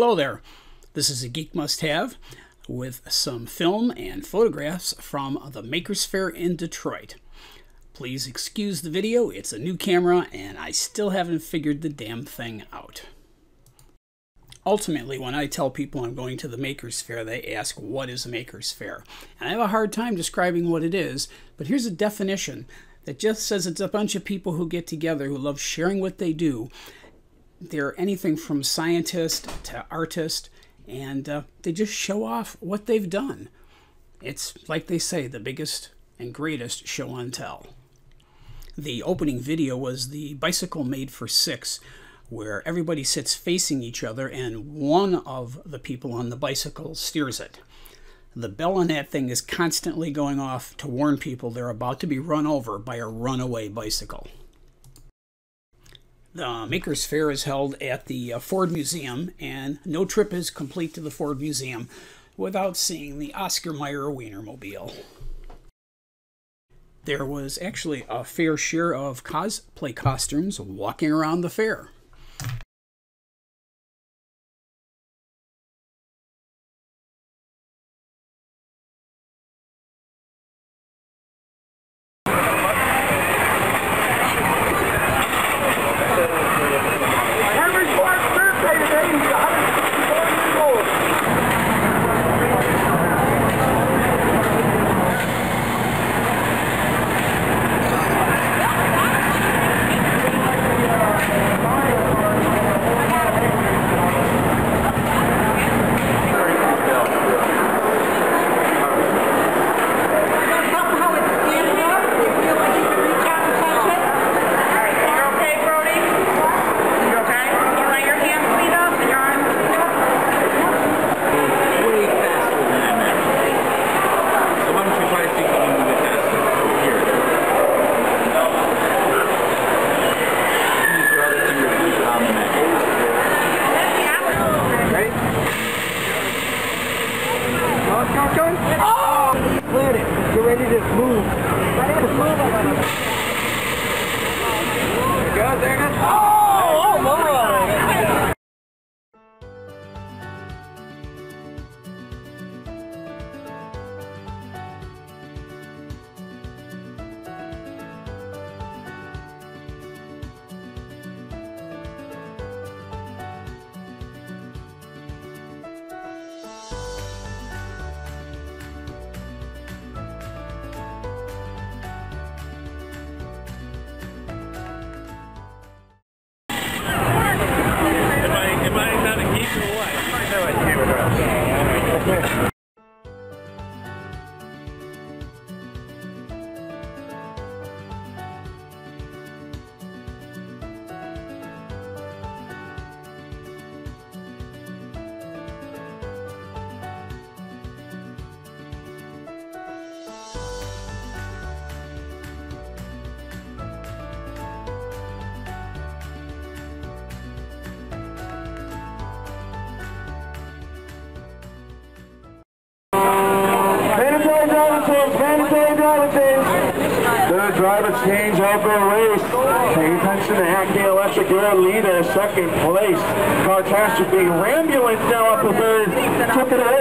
Hello there. This is a Geek Must Have with some film and photographs from the Maker's Faire in Detroit. Please excuse the video, it's a new camera and I still haven't figured the damn thing out. Ultimately, when I tell people I'm going to the Maker's Faire, they ask, what is a Maker's Faire? And I have a hard time describing what it is, but here's a definition that just says it's a bunch of people who get together who love sharing what they do. They're anything from scientist to artist, and they just show off what they've done. It's, like they say, the biggest and greatest show and tell. The opening video was the bicycle made for six, where everybody sits facing each other and one of the people on the bicycle steers it. The bell on that thing is constantly going off to warn people they're about to be run over by a runaway bicycle. The Maker's Faire is held at the Ford Museum, and no trip is complete to the Ford Museum without seeing the Oscar Meyer Wienermobile. There was actually a fair share of cosplay costumes walking around the fair. Third driver change of the race. Pay attention to Hackney Electric, their leader, second place. Catastrophe. Rambulance now up to third. Took it away.